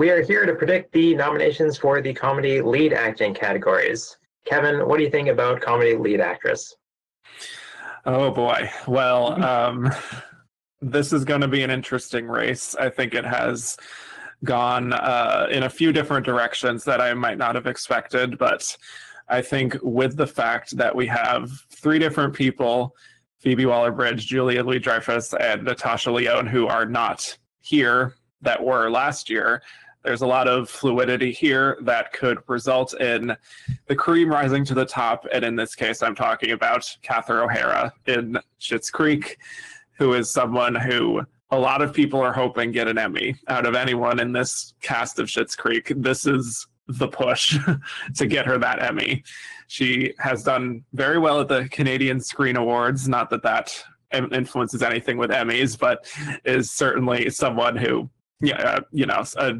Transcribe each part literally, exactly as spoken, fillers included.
We are here to predict the nominations for the comedy lead acting categories. Kevin, what do you think about comedy lead actress? Oh, boy. Well, um, this is going to be an interesting race. I think it has gone uh, in a few different directions that I might not have expected, but I think with the fact that we have three different people, Phoebe Waller-Bridge, Julia Louis-Dreyfus, and Natasha Lyonne, who are not here, that were last year, there's a lot of fluidity here that could result in the cream rising to the top. And in this case, I'm talking about Catherine O'Hara in Schitt's Creek, who is someone who a lot of people are hoping get an Emmy. Out of anyone in this cast of Schitt's Creek, this is the push to get her that Emmy. She has done very well at the Canadian Screen Awards. Not that that influences anything with Emmys, but is certainly someone who, yeah, you know, uh,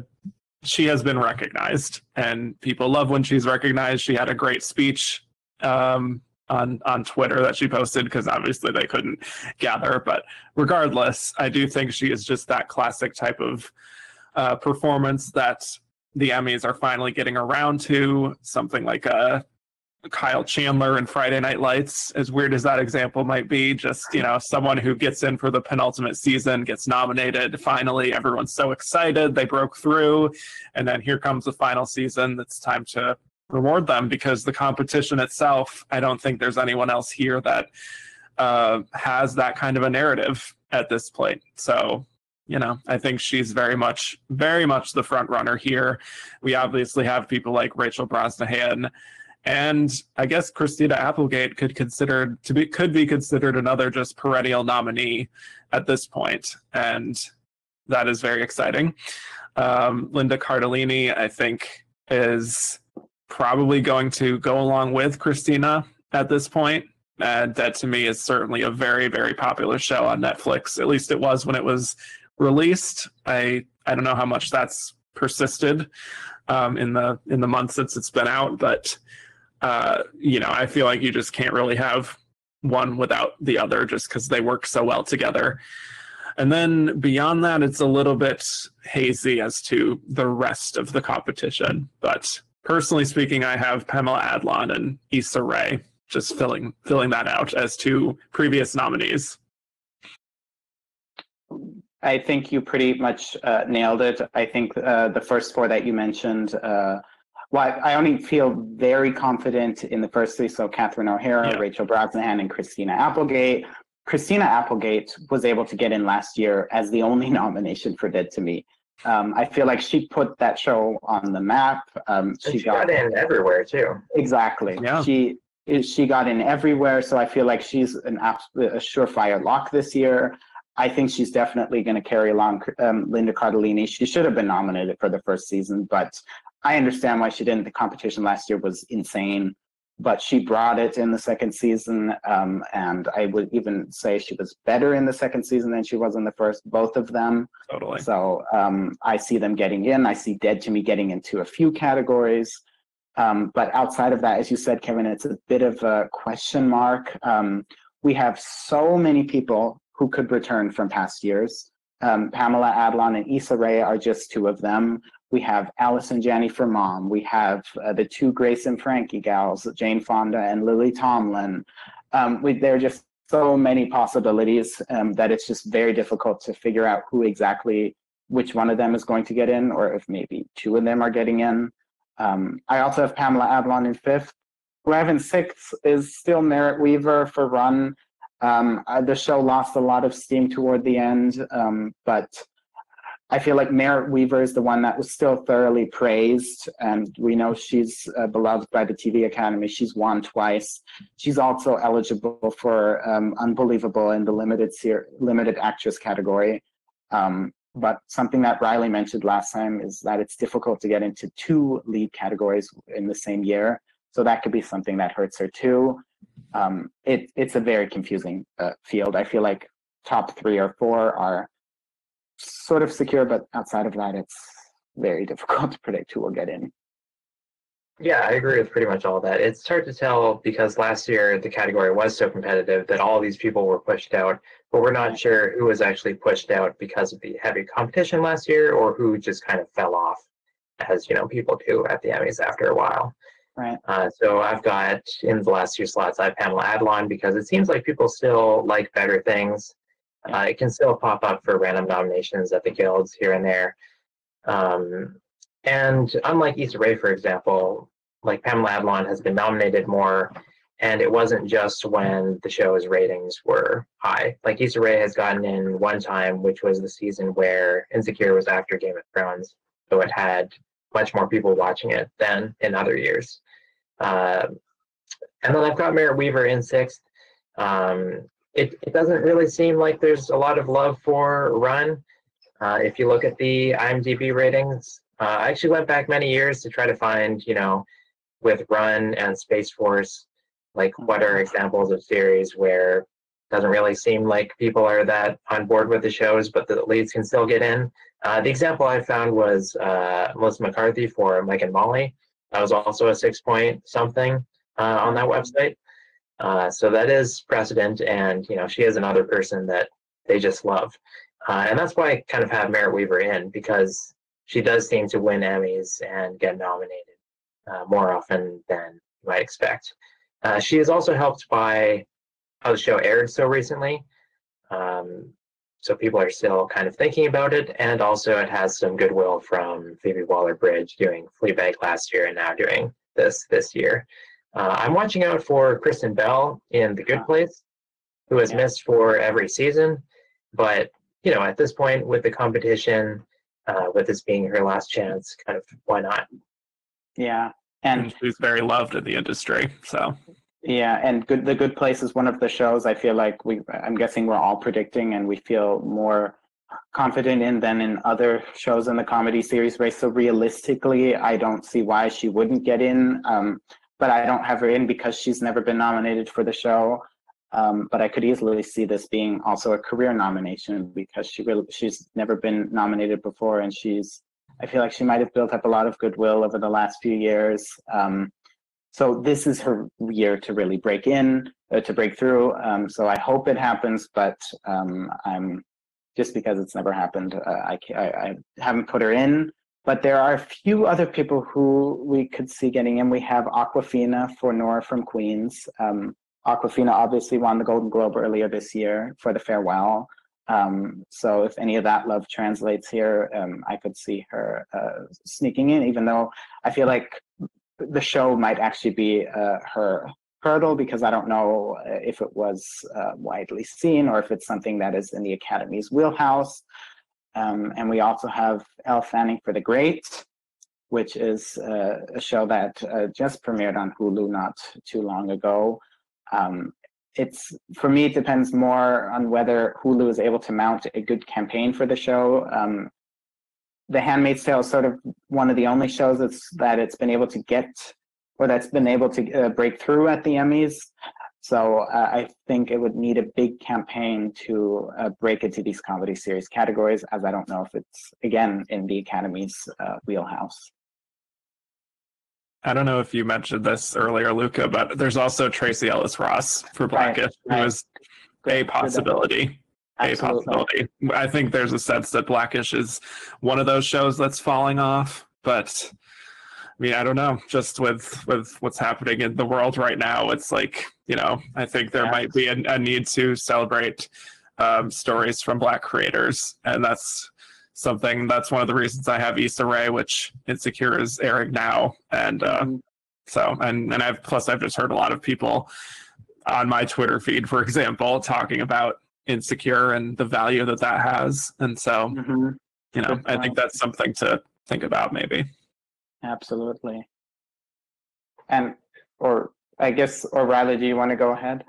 she has been recognized, and people love when she's recognized. She had a great speech um, on on Twitter that she posted, because obviously they couldn't gather. But regardless, I do think she is just that classic type of uh, performance that the Emmys are finally getting around to, something like a Kyle Chandler in Friday Night Lights, as weird as that example might be. Just, you know, someone who gets in for the penultimate season, gets nominated, finally everyone's so excited, they broke through, and then here comes the final season. It's time to reward them, because the competition itself, I don't think there's anyone else here that uh, has that kind of a narrative at this point. So, you know, I think she's very much, very much the front runner here. We obviously have people like Rachel Brosnahan, and I guess Christina Applegate could consider to be could be considered another just perennial nominee at this point, and that is very exciting. Um, Linda Cardellini, I think, is probably going to go along with Christina at this point. And Dead to Me is certainly a very, very popular show on Netflix. At least it was when it was released. I I don't know how much that's persisted um, in the in the months since it's been out, but. Uh, you know, I feel like you just can't really have one without the other, just because they work so well together. And then beyond that, it's a little bit hazy as to the rest of the competition. But personally speaking, I have Pamela Adlon and Issa Rae just filling filling that out as two previous nominees. I think you pretty much uh, nailed it. I think uh, the first four that you mentioned, uh, well, I only feel very confident in the first three, so Catherine O'Hara, yeah. Rachel Brosnahan, and Christina Applegate. Christina Applegate was able to get in last year as the only nomination for Dead to Me. Um, I feel like she put that show on the map. Um, she, she got, got in everywhere, too. Exactly. Yeah. She she got in everywhere, so I feel like she's an absolute, a surefire lock this year. I think she's definitely going to carry along um, Linda Cardellini. She should have been nominated for the first season, but I understand why she didn't. The competition last year was insane, but she brought it in the second season. Um, and I would even say she was better in the second season than she was in the first, both of them. Totally. So um, I see them getting in. I see Dead to Me getting into a few categories. Um, but outside of that, as you said, Kevin, it's a bit of a question mark. Um, we have so many people who could return from past years. Um, Pamela Adlon and Issa Rae are just two of them. We have Alice and Janney for Mom. We have uh, the two Grace and Frankie gals, Jane Fonda and Lily Tomlin. Um, we, there are just so many possibilities um, that it's just very difficult to figure out who exactly, which one of them is going to get in, or if maybe two of them are getting in. Um, I also have Pamela Adlon in fifth. Who I have in sixth is still Merritt Wever for Run. Um, the show lost a lot of steam toward the end, um, but I feel like Merritt Wever is the one that was still thoroughly praised, and we know she's uh, beloved by the T V Academy. She's won twice. She's also eligible for um, Unbelievable in the limited ser- limited actress category. Um, but something that Riley mentioned last time is that it's difficult to get into two lead categories in the same year, so that could be something that hurts her too. Um, it, it's a very confusing uh, field. I feel like top three or four are sort of secure, but outside of that, it's very difficult to predict who will get in. Yeah, I agree with pretty much all that. It's hard to tell because last year the category was so competitive that all these people were pushed out, but we're not sure who was actually pushed out because of the heavy competition last year or who just kind of fell off as, you know, people do at the Emmys after a while. Right. Uh, so I've got, in the last two slots, I have Pamela Adlon, because it seems like people still like better things. Uh, it can still pop up for random nominations at the guilds here and there. Um, and unlike Issa Rae, for example, like Pamela Adlon has been nominated more, and it wasn't just when the show's ratings were high. Like Issa Rae has gotten in one time, which was the season where Insecure was after Game of Thrones, so it had much more people watching it than in other years. Uh, and then I've got Merritt Wever in sixth. Um, it, it doesn't really seem like there's a lot of love for Run. Uh, if you look at the IMDb ratings, uh, I actually went back many years to try to find, you know, with Run and Space Force, like what are examples of series where it doesn't really seem like people are that on board with the shows, but the leads can still get in. Uh, the example I found was uh, Melissa McCarthy for Mike and Molly. That was also a six point something uh, on that website. Uh, so that is precedent, and you know she is another person that they just love. Uh, and that's why I kind of have Merritt Wever in, because she does seem to win Emmys and get nominated uh, more often than you might expect. Uh, she is also helped by how the show aired so recently. Um, So people are still kind of thinking about it. And also it has some goodwill from Phoebe Waller-Bridge doing Fleabag last year and now doing this this year. Uh, I'm watching out for Kristen Bell in The Good Place, who has yeah. missed for every season. But, you know, at this point with the competition, uh, with this being her last chance, kind of why not? Yeah. And, and she's very loved in the industry, so... Yeah, and good, The Good Place is one of the shows I feel like we, I'm guessing we're all predicting and we feel more confident in than in other shows in the comedy series race. So realistically, I don't see why she wouldn't get in, um, but I don't have her in because she's never been nominated for the show. Um, but I could easily see this being also a career nomination because she really, she's never been nominated before, and she's, I feel like she might have built up a lot of goodwill over the last few years. Um, So this is her year to really break in, uh, to break through. Um, so I hope it happens, but um, I'm just because it's never happened, uh, I, I, I haven't put her in. But there are a few other people who we could see getting in. We have Awkwafina for Nora from Queens. Um, Awkwafina obviously won the Golden Globe earlier this year for The Farewell. Um, so if any of that love translates here, um, I could see her uh, sneaking in, even though I feel like the show might actually be uh, her hurdle, because I don't know if it was uh, widely seen or if it's something that is in the Academy's wheelhouse. Um, and we also have Elle Fanning for The Great, which is uh, a show that uh, just premiered on Hulu not too long ago. Um, it's, for me, it depends more on whether Hulu is able to mount a good campaign for the show. Um, The Handmaid's Tale is sort of one of the only shows that's, that it's been able to get, or that's been able to uh, break through at the Emmys. So uh, I think it would need a big campaign to uh, break into these comedy series categories, as I don't know if it's, again, in the Academy's uh, wheelhouse. I don't know if you mentioned this earlier, Luca, but there's also Tracee Ellis Ross for Black-ish, right, right. who is a possibility. A possibility. I think there's a sense that Black-ish is one of those shows that's falling off, but I mean, I don't know, just with with what's happening in the world right now, it's like, you know, I think there yeah. might be a, a need to celebrate um, stories from Black creators, and that's something, that's one of the reasons I have Issa Rae, which Insecure is airing now, and uh, mm-hmm. so, and, and I've, plus I've just heard a lot of people on my Twitter feed, for example, talking about Insecure and the value that that has, and so mm-hmm. you know I think that's something to think about maybe. Absolutely. And or I guess or Riley, do you want to go ahead?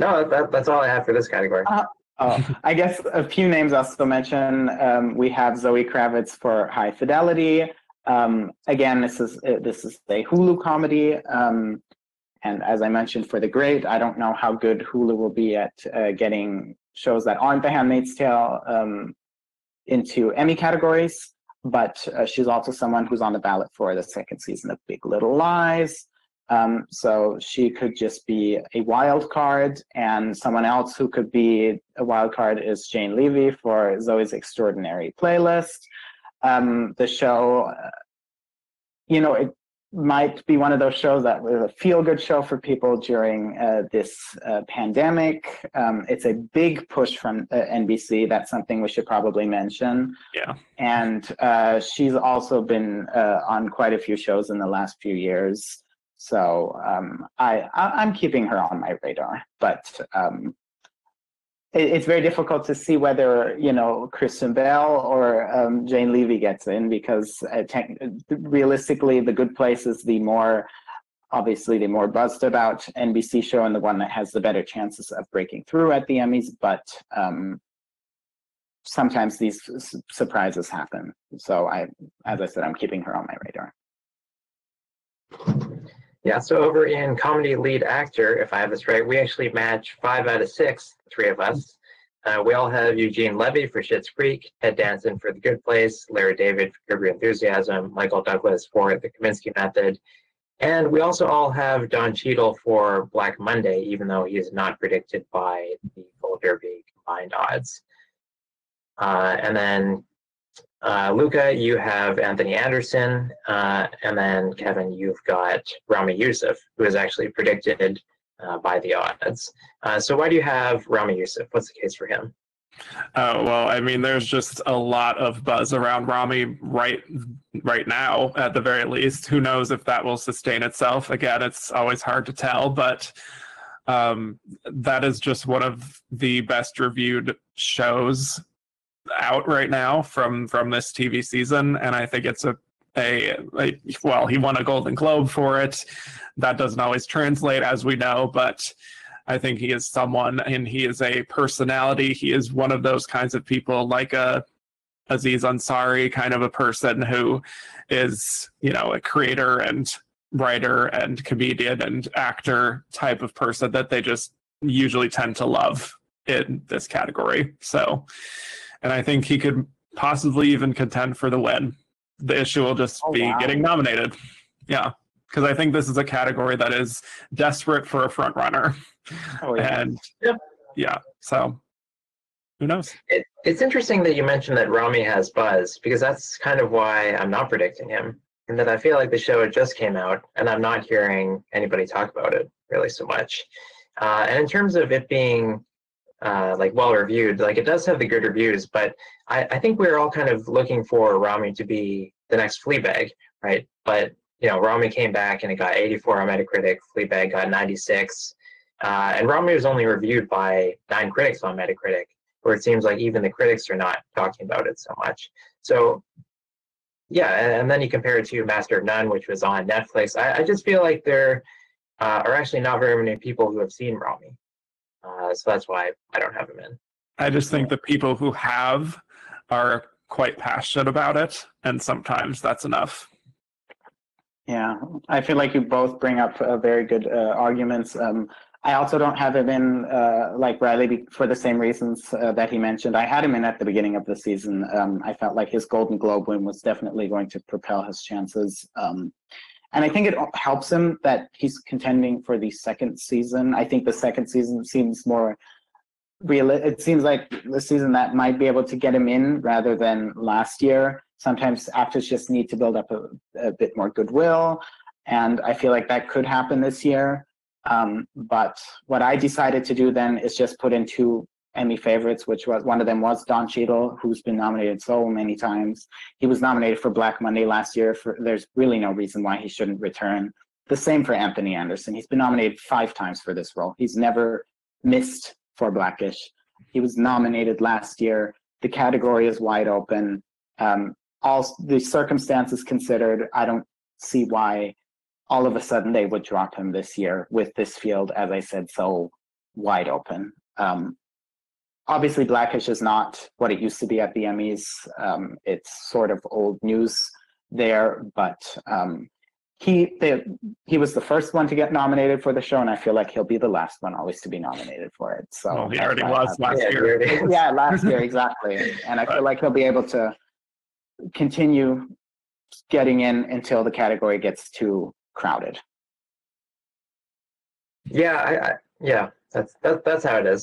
No, that, that's all I have for this category. Uh, oh, I guess a few names I'll still mention. Um, we have Zoe Kravitz for High Fidelity. Um, again, this is this is a Hulu comedy. Um, and as I mentioned for The Great, I don't know how good Hulu will be at uh, getting shows that aren't The Handmaid's Tale um, into Emmy categories, but uh, she's also someone who's on the ballot for the second season of Big Little Lies. Um, so she could just be a wild card, and someone else who could be a wild card is Jane Levy for Zoe's Extraordinary Playlist. Um, the show you know, it might be one of those shows that was a feel-good show for people during uh, this uh, pandemic. Um, it's a big push from uh, N B C. That's something we should probably mention. Yeah. And uh, she's also been uh, on quite a few shows in the last few years. So um, I, I, I'm keeping her on my radar, but um, it, it's very difficult to see whether, you know, Kristen Bell or um, Jane Levy gets in, because uh, te- realistically, The Good Place is the more, obviously the more buzzed about N B C show and the one that has the better chances of breaking through at the Emmys, but um, sometimes these s- surprises happen. So I, as I said, I'm keeping her on my radar. Yeah, so over in comedy lead actor, if I have this right, we actually match five out of six, three of us. Uh, we all have Eugene Levy for Schitt's Creek, Ted Danson for The Good Place, Larry David for Curb Your Enthusiasm, Michael Douglas for The Kaminsky Method, and we also all have Don Cheadle for Black Monday, even though he is not predicted by the Gold Derby combined odds. Uh, and then Uh, Luca, you have Anthony Anderson, uh, and then Kevin, you've got Ramy Youssef, who is actually predicted uh, by the odds. Uh, so why do you have Ramy Youssef? What's the case for him? Uh, well, I mean, there's just a lot of buzz around Ramy right right now, at the very least. Who knows if that will sustain itself? Again, it's always hard to tell, but um, that is just one of the best reviewed shows out right now from from this T V season, and I think it's a, a a well, he won a Golden Globe for it. That doesn't always translate, as we know, but I think he is someone, and he is a personality. He is one of those kinds of people, like a Aziz Ansari kind of a person, who is, you know, a creator and writer and comedian and actor type of person that they just usually tend to love in this category. So, and I think he could possibly even contend for the win. The issue will just oh, be wow. getting nominated. Yeah, because I think this is a category that is desperate for a front runner. Oh, yeah. And yep. yeah, so who knows? It, it's interesting that you mentioned that Ramy has buzz, because that's kind of why I'm not predicting him. And that I feel like the show just came out and I'm not hearing anybody talk about it really so much. Uh, and in terms of it being Uh, like well-reviewed, like it does have the good reviews, but I, I think we're all kind of looking for Ramy to be the next Fleabag, right? But, you know, Ramy came back and it got eighty-four on Metacritic, Fleabag got ninety-six, uh, and Ramy was only reviewed by nine critics on Metacritic, where it seems like even the critics are not talking about it so much. So, yeah, and, and then you compare it to Master of None, which was on Netflix. I, I just feel like there uh, are actually not very many people who have seen Ramy. Uh, so that's why I don't have him in. I just think the people who have are quite passionate about it, and sometimes that's enough. Yeah, I feel like you both bring up uh, very good uh, arguments. Um, I also don't have him in, uh, like Riley, for the same reasons uh, that he mentioned. I had him in at the beginning of the season. Um, I felt like his Golden Globe win was definitely going to propel his chances. Um, And I think it helps him that he's contending for the second season. I think the second season seems more real. It seems like the season that might be able to get him in rather than last year. Sometimes actors just need to build up a, a bit more goodwill. And I feel like that could happen this year. Um, but what I decided to do then is just put in two Emmy favorites, which was, one of them was Don Cheadle, who's been nominated so many times. He was nominated for Black Monday last year. For, there's really no reason why he shouldn't return. The same for Anthony Anderson. He's been nominated five times for this role. He's never missed for Black-ish. He was nominated last year. The category is wide open. Um, all the circumstances considered, I don't see why all of a sudden they would drop him this year with this field, as I said, so wide open. Um, Obviously, Black-ish is not what it used to be at the Emmys. Um, it's sort of old news there, but um, he they, he was the first one to get nominated for the show, and I feel like he'll be the last one always to be nominated for it. So well, he already was last year. year. Yeah, last year, exactly. And I feel like he'll be able to continue getting in until the category gets too crowded. Yeah, I, I, yeah. That's that, that's how it is.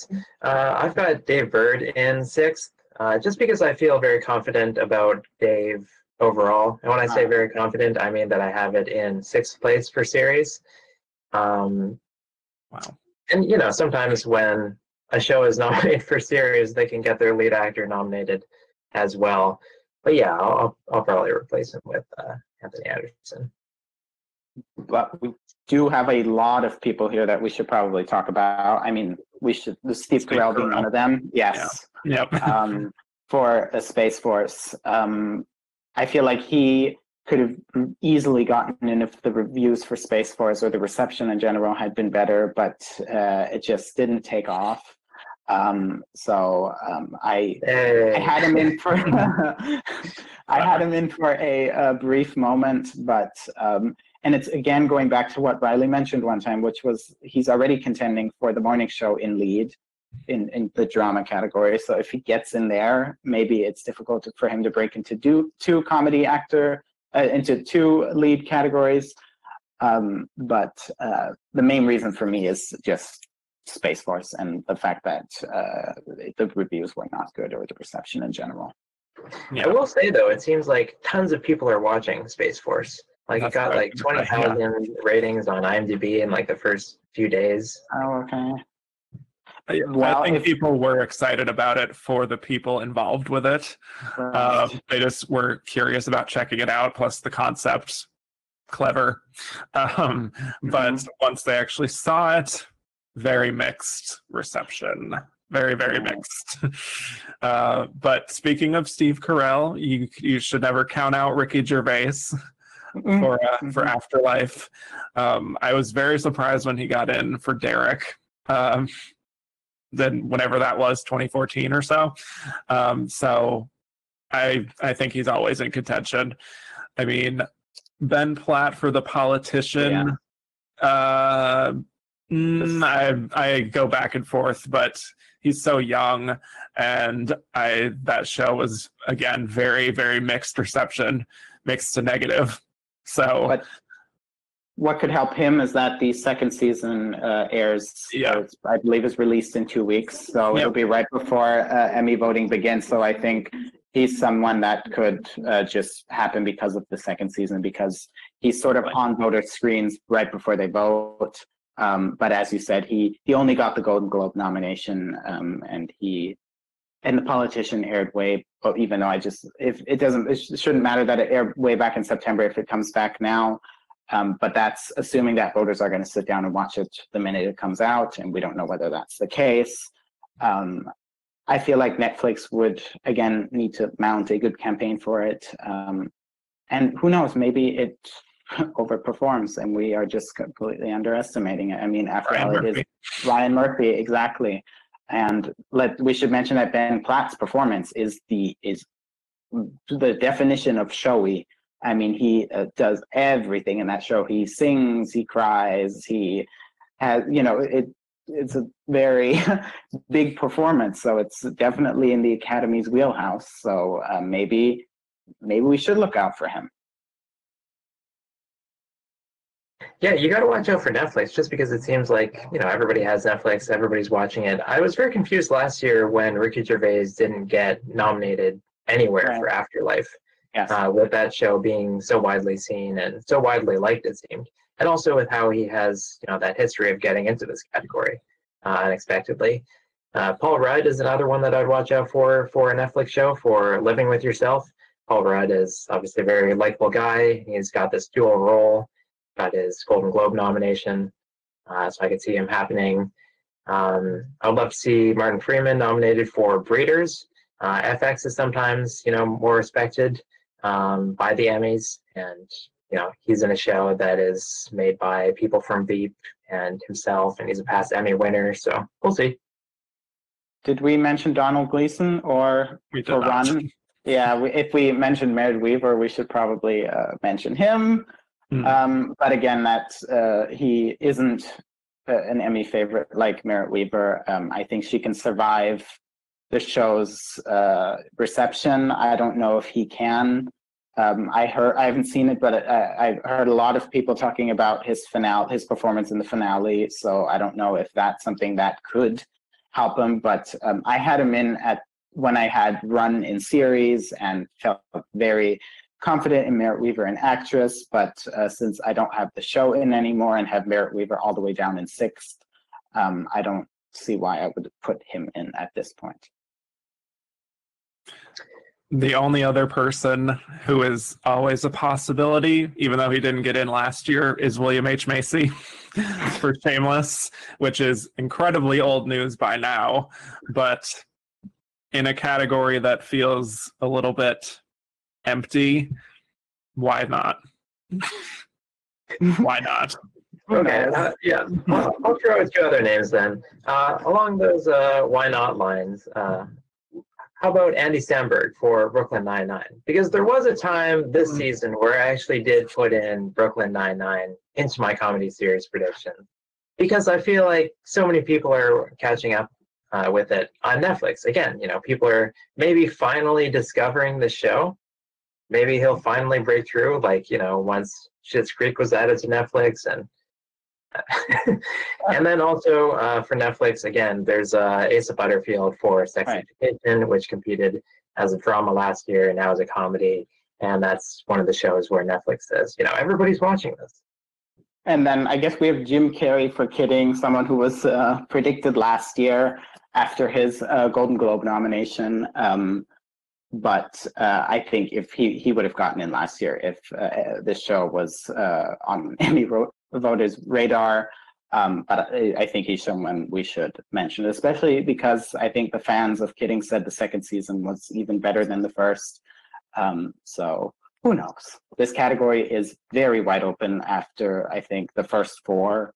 Uh, I've got Dave Bird in sixth, uh, just because I feel very confident about Dave overall. And when I say very confident, I mean that I have it in sixth place for series. Um, wow. And, you know, sometimes when a show is nominated for series, they can get their lead actor nominated as well. But yeah, I'll, I'll probably replace him with uh, Anthony Anderson. But we do have a lot of people here that we should probably talk about. I mean, we should, Steve Carell being one of them. Yes. Yeah. Yep. um, for a Space Force. Um, I feel like he could have easily gotten in if the reviews for Space Force or the reception in general had been better, but uh, it just didn't take off. Um, so um, I, hey. I had him in for I had him in for a, a brief moment, but um, and it's again going back to what Riley mentioned one time, which was he's already contending for the morning show in lead in, in the drama category. So if he gets in there, maybe it's difficult to, for him to break into do, two comedy actor uh, into two lead categories. Um, but uh, the main reason for me is just Space Force and the fact that uh, the reviews were not good or the reception in general. Yeah. I will say though, it seems like tons of people are watching Space Force. Like That's it got right. like twenty thousand yeah. ratings on I M D B in like the first few days. Oh, okay. I, well, I think if, people were excited about it for the people involved with it. Right. Uh, they just were curious about checking it out, plus the concept, clever. Um, mm-hmm. But once they actually saw it, very mixed reception. Very, very mixed. Uh, but speaking of Steve Carell, you you should never count out Ricky Gervais for uh, for Afterlife. Um, I was very surprised when he got in for Derek. Um, then whenever that was, twenty fourteen or so. Um, so I I think he's always in contention. I mean, Ben Platt for The Politician. Yeah. Uh, Mm, I I go back and forth, but he's so young, and I that show was again very very mixed reception, mixed to negative. So, but what could help him is that the second season uh, airs. Yeah, I believe is released in two weeks, so yep. it'll be right before uh, Emmy voting begins. So I think he's someone that could uh, just happen because of the second season, because he's sort of on voter screens right before they vote. Um, but as you said, he, he only got the Golden Globe nomination, um, and he and The Politician aired way. But even though I just if it doesn't, it sh- shouldn't matter that it aired way back in September if it comes back now. Um, but that's assuming that voters are going to sit down and watch it the minute it comes out, and we don't know whether that's the case. Um, I feel like Netflix would again need to mount a good campaign for it, um, and who knows, maybe it overperforms and we are just completely underestimating it. I mean, after all, it is Ryan Murphy, exactly. And let we should mention that Ben Platt's performance is the is the definition of showy. I mean, he uh, does everything in that show. He sings, he cries, he has, you know, it it's a very big performance. So it's definitely in the Academy's wheelhouse. So uh, maybe maybe we should look out for him. Yeah, you got to watch out for Netflix just because it seems like, you know, everybody has Netflix, everybody's watching it. I was very confused last year when Ricky Gervais didn't get nominated anywhere right. for Afterlife, yes. uh, with that show being so widely seen and so widely liked, it seemed. And also with how he has, you know, that history of getting into this category uh, unexpectedly. Uh, Paul Rudd is another one that I'd watch out for, for a Netflix show, for Living With Yourself. Paul Rudd is obviously a very likable guy. He's got this dual role. Got his Golden Globe nomination, uh, so I could see him happening. Um, I'd love to see Martin Freeman nominated for Breeders. Uh, F X is sometimes, you know, more respected um, by the Emmys, and you know he's in a show that is made by people from Veep and himself, and he's a past Emmy winner, so we'll see. Did we mention Donald Gleason or or Run? Yeah, we, if we mentioned Merritt Wever, we should probably uh, mention him. Mm-hmm. Um, but again, that uh, he isn't uh, an Emmy favorite like Merritt Wever. Um, I think she can survive the show's uh, reception. I don't know if he can. Um, I heard, I haven't seen it, but I, I've heard a lot of people talking about his finale, his performance in the finale. So I don't know if that's something that could help him. But um, I had him in at when I had Run in series and felt very confident in Merritt Wever, an actress, but uh, since I don't have the show in anymore and have Merritt Wever all the way down in sixth, um, I don't see why I would put him in at this point. The only other person who is always a possibility, even though he didn't get in last year, is William H. Macy for Shameless, which is incredibly old news by now, but in a category that feels a little bit empty, why not? Why not? Okay, uh, yeah. I'll, I'll throw out two other names then. Uh, along those uh, why not lines, uh, how about Andy Samberg for Brooklyn Nine-Nine? Because there was a time this season where I actually did put in Brooklyn Nine-Nine into my comedy series prediction, because I feel like so many people are catching up uh, with it on Netflix. Again, you know, people are maybe finally discovering the show. Maybe he'll finally break through, like, you know, once Schitt's Creek was added to Netflix. And and then also uh, for Netflix, again, there's uh, Asa Butterfield for Sex Education, which competed as a drama last year and now as a comedy. And that's one of the shows where Netflix says, you know, everybody's watching this. And then I guess we have Jim Carrey for Kidding, someone who was uh, predicted last year after his uh, Golden Globe nomination. Um, but uh, I think if he, he would have gotten in last year if uh, this show was uh, on Emmy Road. Voters' radar, um, but I, I think he's someone we should mention, especially because I think the fans of Kidding said the second season was even better than the first. Um, so who knows? This category is very wide open after, I think, the first four.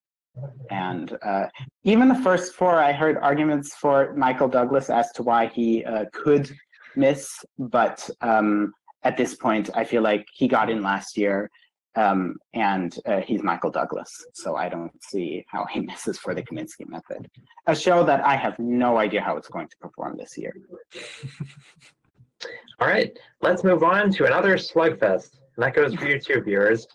And uh, even the first four, I heard arguments for Michael Douglas as to why he uh, could miss, but um, at this point, I feel like he got in last year. Um, and uh, he's Michael Douglas, so I don't see how he misses for The Kaminsky Method, a show that I have no idea how it's going to perform this year. All right, let's move on to another slugfest, and that goes for you too, viewers.